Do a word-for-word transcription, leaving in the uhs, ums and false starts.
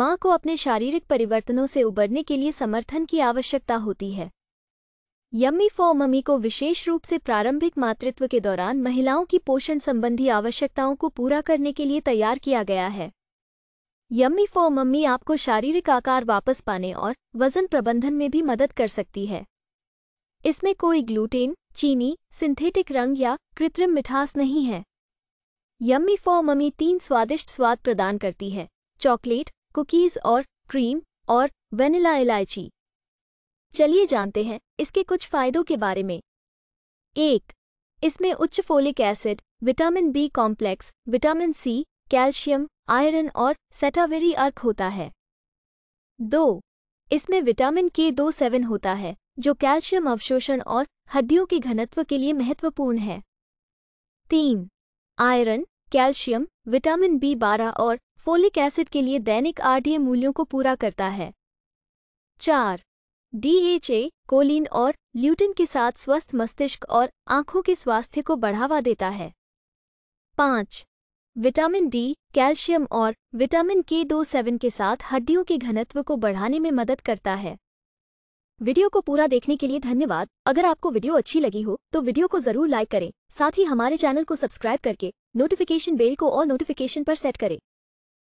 मां को अपने शारीरिक परिवर्तनों से उबरने के लिए समर्थन की आवश्यकता होती है। यम्मी फॉर मम्मी को विशेष रूप से प्रारंभिक मातृत्व के दौरान महिलाओं की पोषण संबंधी आवश्यकताओं को पूरा करने के लिए तैयार किया गया है। यम्मी फॉर मम्मी आपको शारीरिक आकार वापस पाने और वजन प्रबंधन में भी मदद कर सकती है। इसमें कोई ग्लूटेन, चीनी, सिंथेटिक रंग या कृत्रिम मिठास नहीं है। यम्मी फॉर मम्मी तीन स्वादिष्ट स्वाद प्रदान करती है: चॉकलेट, कुकीज़ और क्रीम और वेनिला इलायची। चलिए जानते हैं इसके कुछ फायदों के बारे में। एक, इसमें उच्च folic acid, vitamin B complex, vitamin C, calcium, iron और सेटावेरी अर्क होता है। दो, इसमें विटामिन के दो सेवन होता है जो कैल्शियम अवशोषण और हड्डियों के घनत्व के लिए महत्वपूर्ण है। तीन, आयरन, कैल्शियम, विटामिन बी बारह और फोलिक एसिड के लिए दैनिक आरडीए मूल्यों को पूरा करता है। चार, डीएचए, कोलिन और ल्यूटिन के साथ स्वस्थ मस्तिष्क और आंखों के स्वास्थ्य को बढ़ावा देता है। पाँच, विटामिन डी, कैल्शियम और विटामिन के दो सेवन के साथ हड्डियों के घनत्व को बढ़ाने में मदद करता है। वीडियो को पूरा देखने के लिए धन्यवाद। अगर आपको वीडियो अच्छी लगी हो तो वीडियो को जरूर लाइक करें। साथ ही हमारे चैनल को सब्सक्राइब करके नोटिफिकेशन बेल को और नोटिफिकेशन पर सेट करें।